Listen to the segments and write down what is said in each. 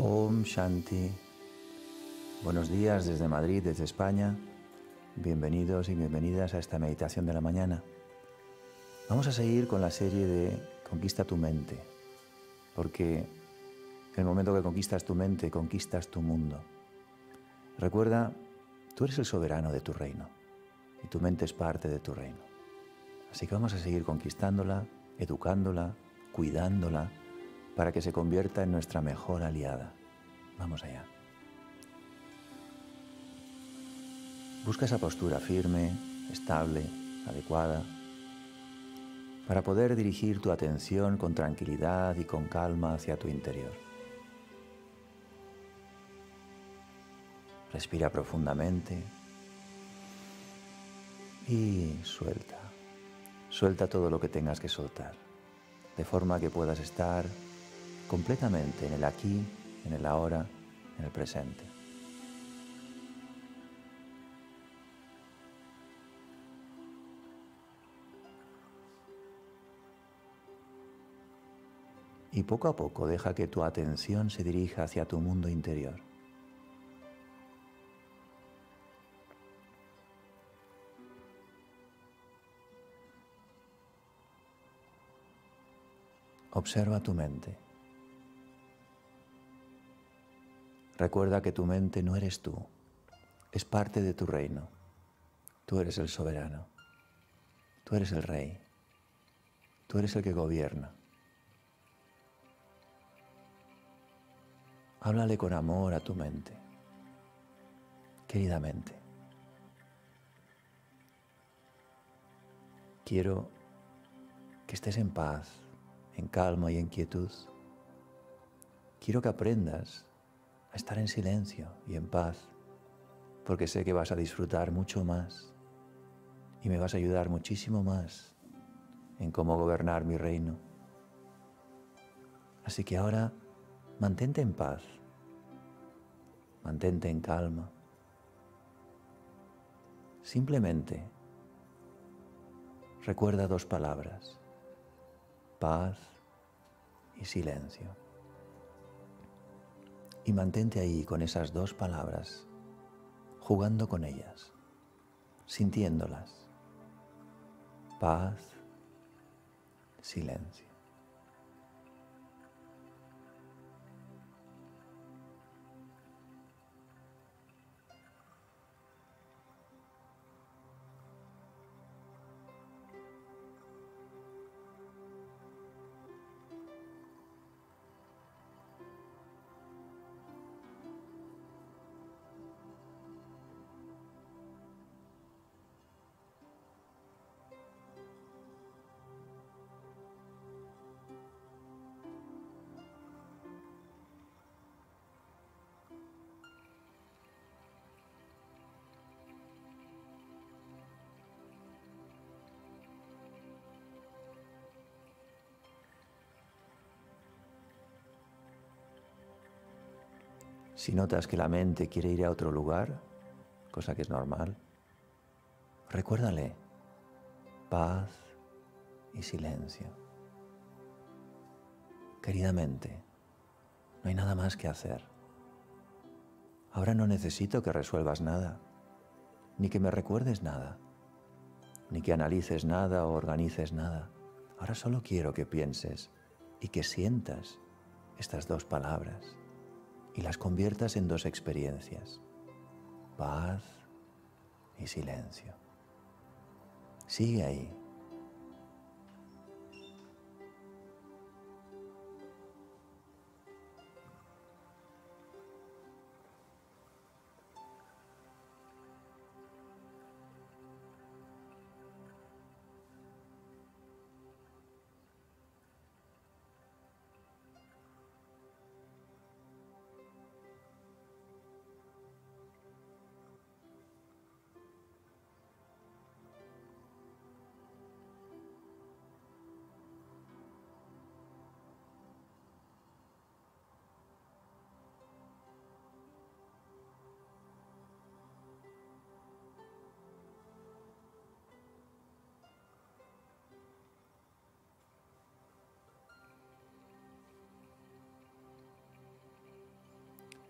Om Shanti. Buenos días desde Madrid, desde España. Bienvenidos y bienvenidas a esta meditación de la mañana. Vamos a seguir con la serie de Conquista tu mente, porque en el momento que conquistas tu mente, conquistas tu mundo. Recuerda, tú eres el soberano de tu reino y tu mente es parte de tu reino. Así que vamos a seguir conquistándola, educándola, cuidándola, para que se convierta en nuestra mejor aliada. Vamos allá. Busca esa postura firme, estable, adecuada, para poder dirigir tu atención con tranquilidad y con calma hacia tu interior. Respira profundamente y suelta. Suelta todo lo que tengas que soltar, de forma que puedas estar completamente en el aquí, en el ahora, en el presente. Y poco a poco deja que tu atención se dirija hacia tu mundo interior. Observa tu mente. Recuerda que tu mente no eres tú, es parte de tu reino. Tú eres el soberano, tú eres el rey, tú eres el que gobierna. Háblale con amor a tu mente, queridamente. Quiero que estés en paz, en calma y en quietud. Quiero que aprendas a estar en silencio y en paz, porque sé que vas a disfrutar mucho más y me vas a ayudar muchísimo más en cómo gobernar mi reino. Así que ahora mantente en paz, mantente en calma. Simplemente recuerda dos palabras: paz y silencio. Y mantente ahí con esas dos palabras, jugando con ellas, sintiéndolas. Paz, silencio. Si notas que la mente quiere ir a otro lugar, cosa que es normal, recuérdale paz y silencio. Querida mente, no hay nada más que hacer. Ahora no necesito que resuelvas nada, ni que me recuerdes nada, ni que analices nada o organices nada. Ahora solo quiero que pienses y que sientas estas dos palabras y las conviertas en dos experiencias: paz y silencio. Sigue ahí.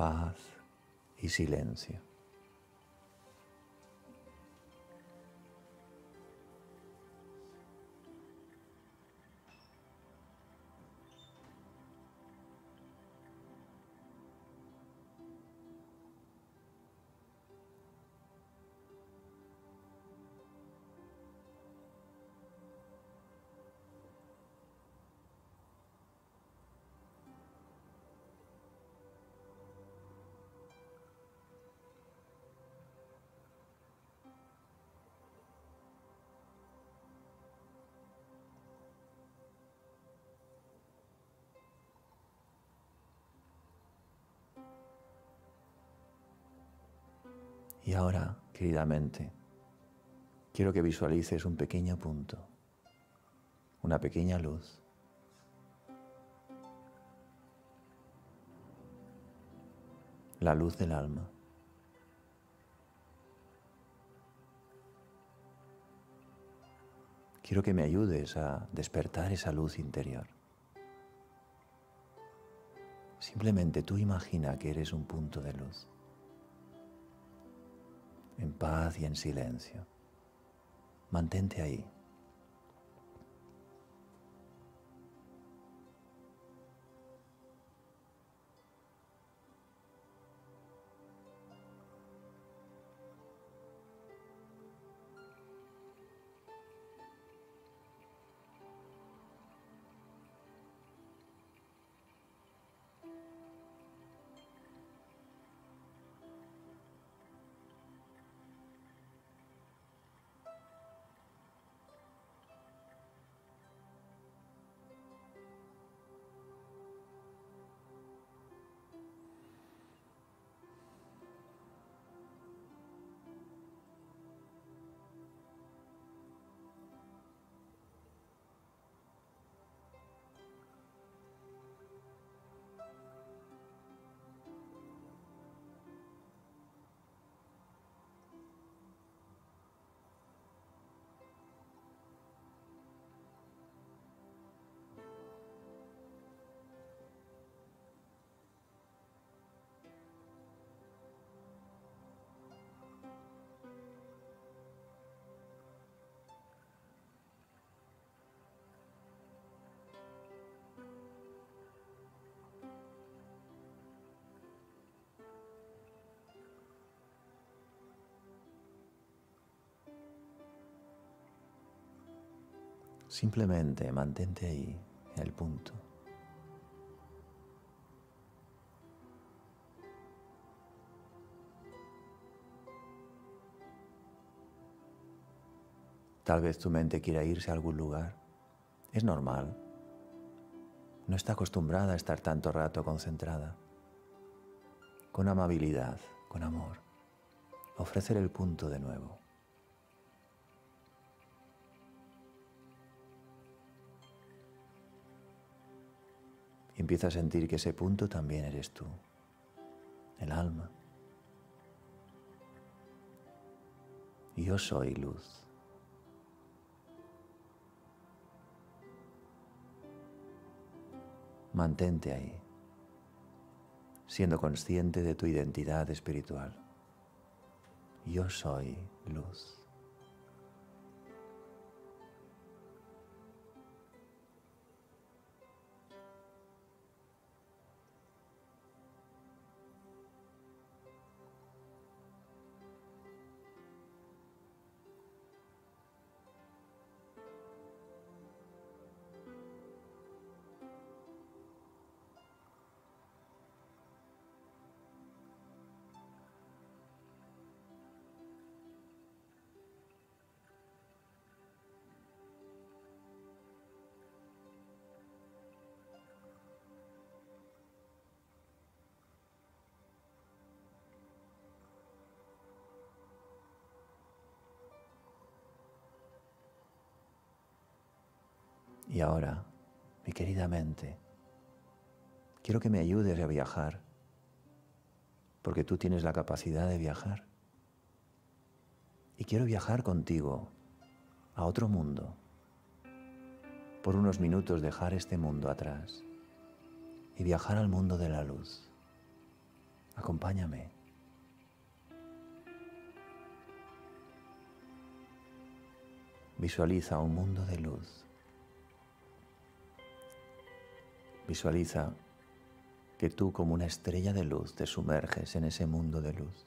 paz y silencio. Y ahora, querida mente, quiero que visualices un pequeño punto, una pequeña luz. La luz del alma. Quiero que me ayudes a despertar esa luz interior. Simplemente tú imagina que eres un punto de luz. En paz y en silencio. Mantente ahí. Simplemente mantente ahí, en el punto. Tal vez tu mente quiera irse a algún lugar. Es normal. No está acostumbrada a estar tanto rato concentrada. Con amabilidad, con amor, ofrecer el punto de nuevo. Empieza a sentir que ese punto también eres tú, el alma. Yo soy luz. Mantente ahí, siendo consciente de tu identidad espiritual. Yo soy luz. Y ahora, mi querida mente, quiero que me ayudes a viajar, porque tú tienes la capacidad de viajar. Y quiero viajar contigo a otro mundo. Por unos minutos dejar este mundo atrás y viajar al mundo de la luz, Acompáñame. Visualiza un mundo de luz. Visualiza que tú, como una estrella de luz, te sumerges en ese mundo de luz.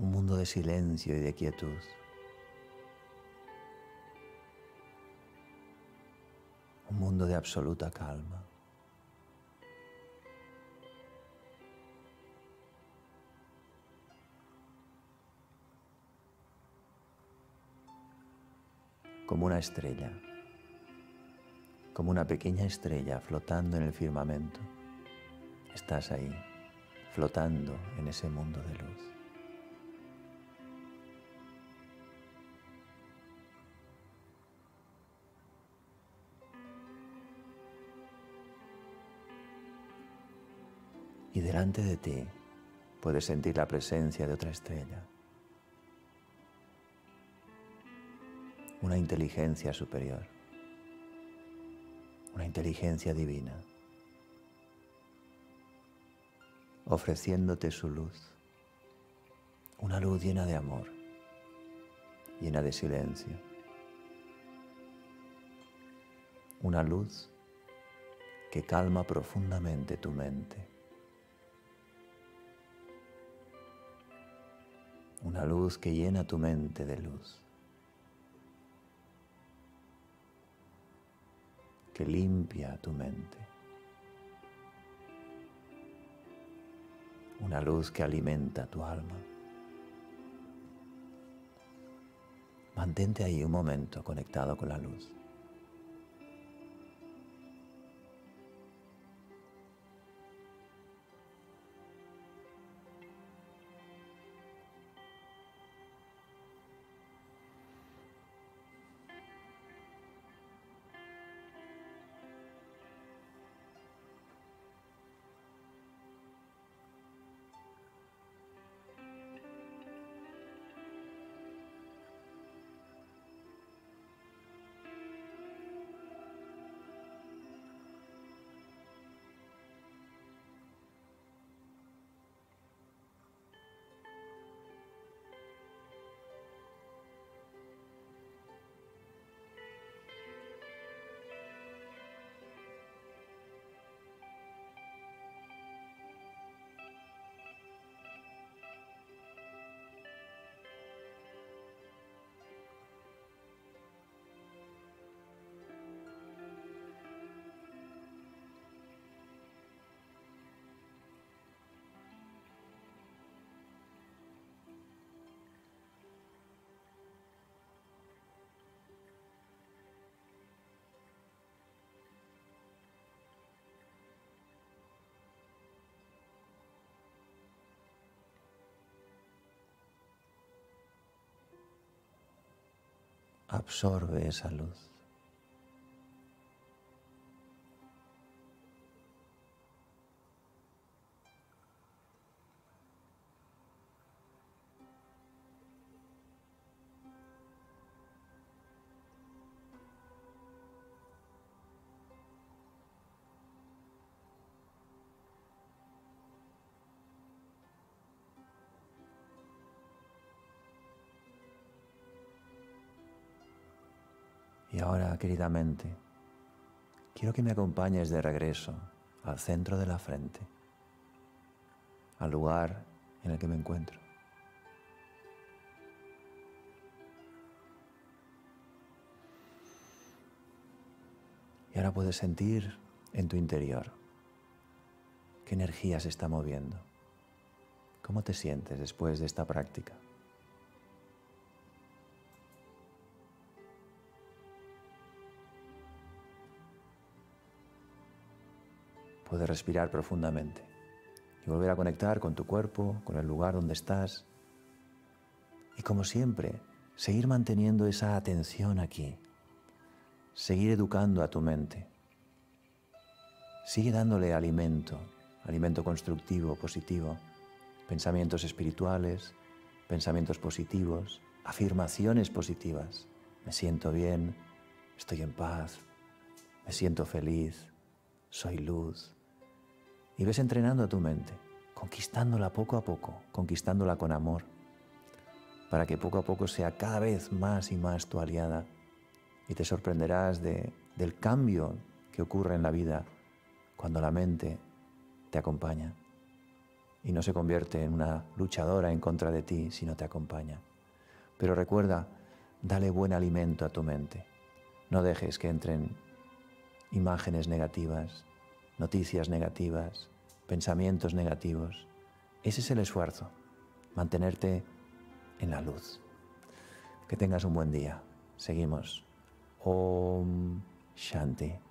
Un mundo de silencio y de quietud. Un mundo de absoluta calma. Como una estrella, como una pequeña estrella flotando en el firmamento. Estás ahí, flotando en ese mundo de luz. Y delante de ti puedes sentir la presencia de otra estrella, una inteligencia superior, una inteligencia divina, ofreciéndote su luz, una luz llena de amor, llena de silencio, una luz que calma profundamente tu mente. Una luz que llena tu mente de luz, que limpia tu mente. Una luz que alimenta tu alma. Mantente ahí un momento conectado con la luz. Absorbe esa luz. Y ahora, queridamente, quiero que me acompañes de regreso al centro de la frente, al lugar en el que me encuentro. Y ahora puedes sentir en tu interior qué energía se está moviendo, cómo te sientes después de esta práctica. Puedes respirar profundamente y volver a conectar con tu cuerpo, con el lugar donde estás. Y como siempre, seguir manteniendo esa atención aquí. Seguir educando a tu mente Sigue dándole alimento, alimento constructivo, positivo, pensamientos espirituales, pensamientos positivos, afirmaciones positivas. Me siento bien, estoy en paz, me siento feliz, soy luz. Y ves entrenando a tu mente, conquistándola poco a poco, conquistándola con amor, para que poco a poco sea cada vez más y más tu aliada. Y te sorprenderás del cambio que ocurre en la vida cuando la mente te acompaña y no se convierte en una luchadora en contra de ti, sino te acompaña. Pero recuerda, dale buen alimento a tu mente. No dejes que entren imágenes negativas, noticias negativas, pensamientos negativos. Ese es el esfuerzo, mantenerte en la luz. Que tengas un buen día. Seguimos. Om Shanti.